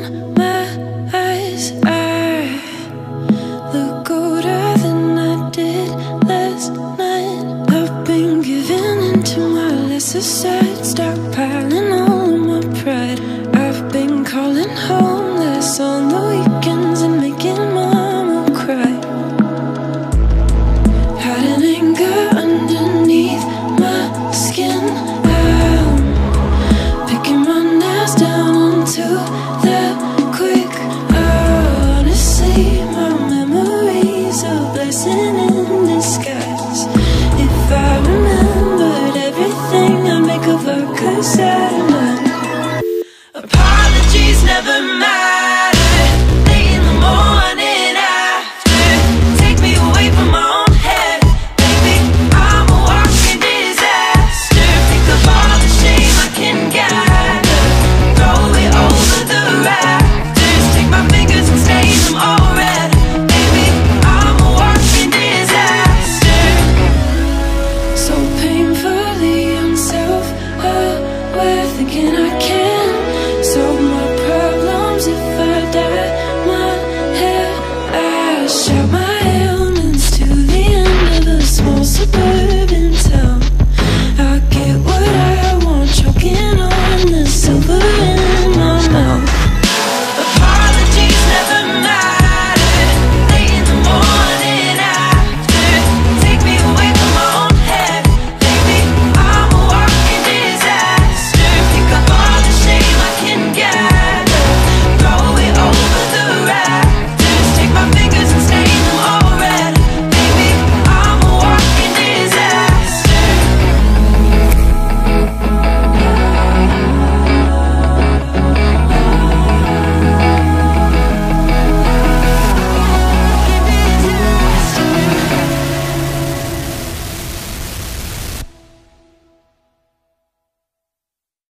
I